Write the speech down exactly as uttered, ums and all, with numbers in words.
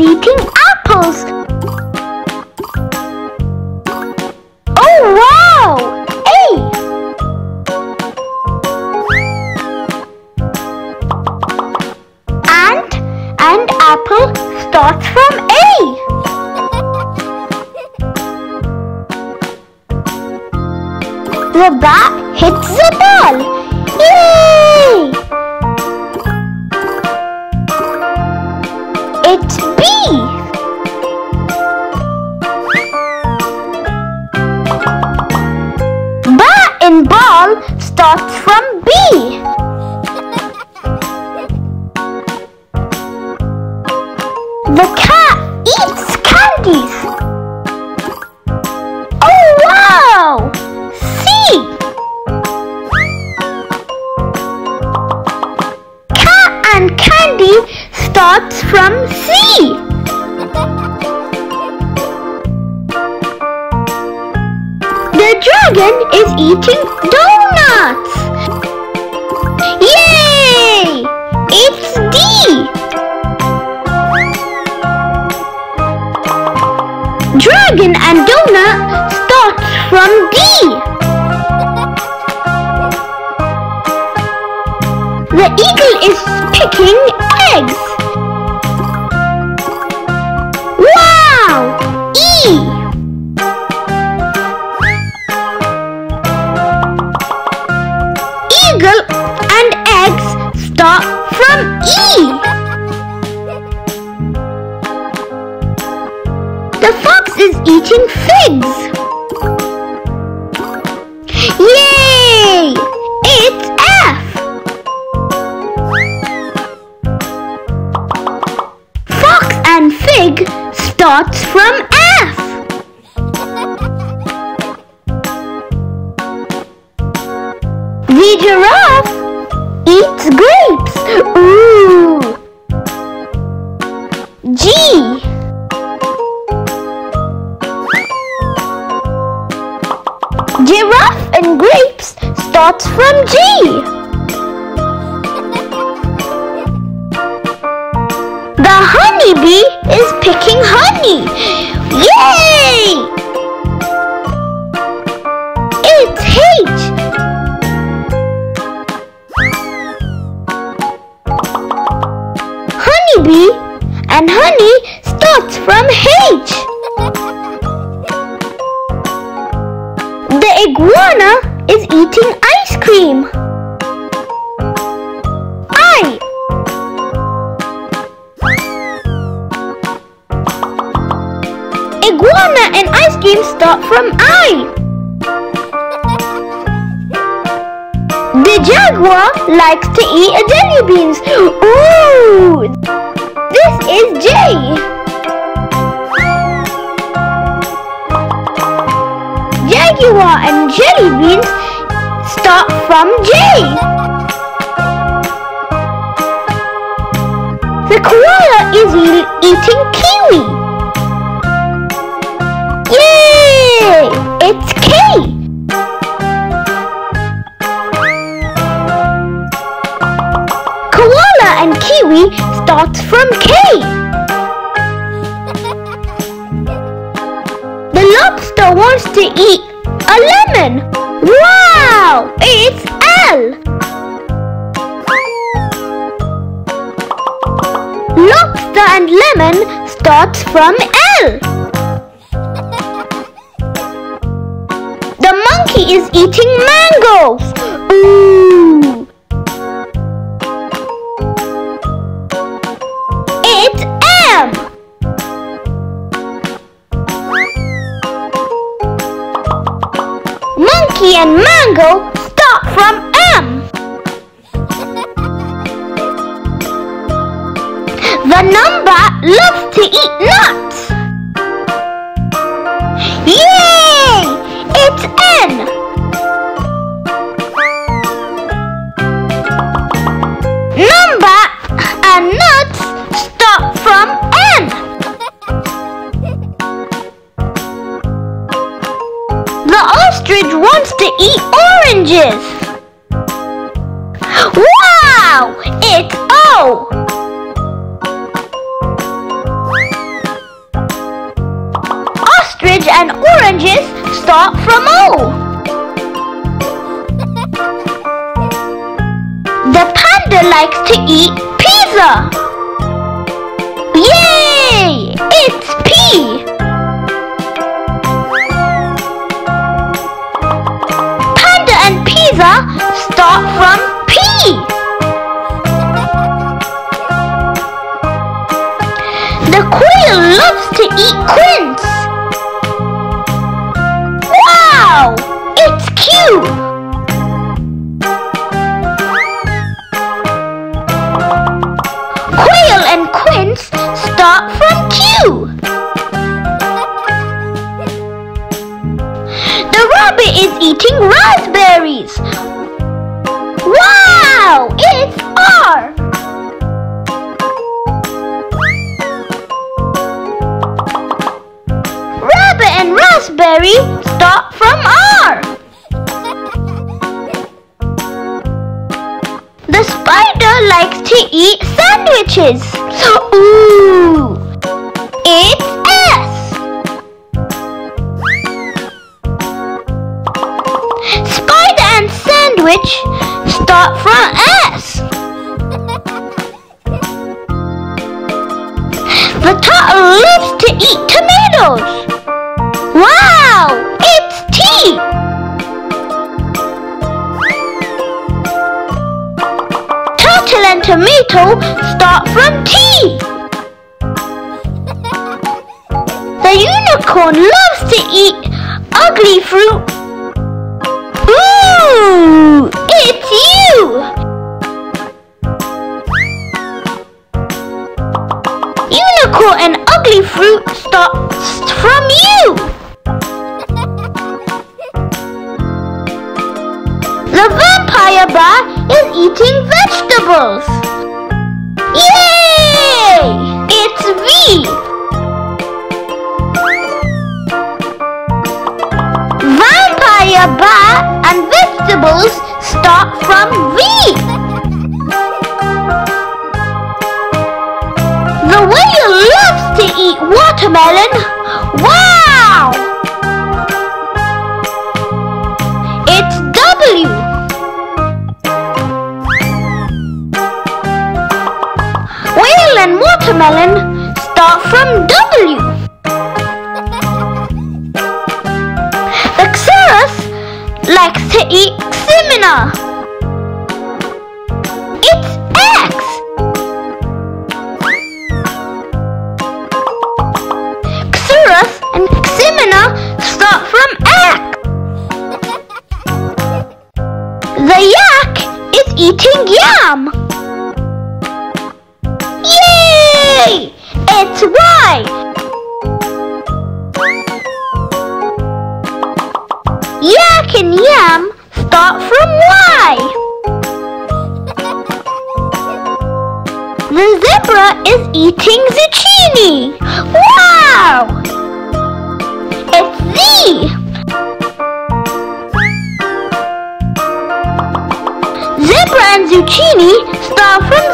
eating apples. Oh wow! Hey! Ant and apple starts from A. The bat hits the ball. Yay! It's B. Ba in ball starts from B. The cat eats candies. Oh wow! C. Cat and candy starts from C. The dragon is eating donuts. Yay! It's D. Dragon and donut starts from D. The eagle is picking eggs. Eagle and eggs start from E. The fox is eating figs. Yay! It's F. Fox and fig starts from F. The giraffe eats grapes. Ooh. G. Giraffe and grapes starts from G. The honeybee is picking honey. Yay! Honeybee and honey starts from H. The iguana is eating ice cream. I. Iguana and ice cream start from I. The jaguar likes to eat jelly beans. Ooh! This is J. Jaguar and jelly beans start from J. The koala is eating kiwi. Yay! It's K. Koala and kiwi starts from K. The lobster wants to eat a lemon. Wow! It's L. Lobster and lemon starts from L. The monkey is eating mangoes. Ooh! Monkey and mango start from M. The number loves to eat nuts. Yay! It's N. Number and nuts start from N. The ostrich wants to eat oranges. Wow! It's O. start from O. The panda likes to eat pizza. Yay! It's P. Panda and pizza start from P. The quail loves to eat quince. Wow! It's Q. Start from Q. The rabbit is eating raspberries. Wow! It's R. Rabbit and raspberry start from R. The spider likes to eat sandwiches. Ooh! It's S. Spider and sandwich start from S. The turtle loves to eat tomatoes. Wow! It's T. Turtle and tomato start from T. The unicorn loves to eat ugly fruit. Ooh, it's U. Unicorn and ugly fruit starts from U. The vampire bar is eating vegetables. Yay! It's V. Vampire bar and vegetables start from V. The whale loves to eat watermelon. Wow! It's W. Whale and watermelon start from W. Likes to eat seminar. It's X. Xerus and Ximena start from X. The yak is eating yam. Yay! It's Y. Yak and yam start from Y. The zebra is eating zucchini. Wow! It's Z. Zebra and zucchini start from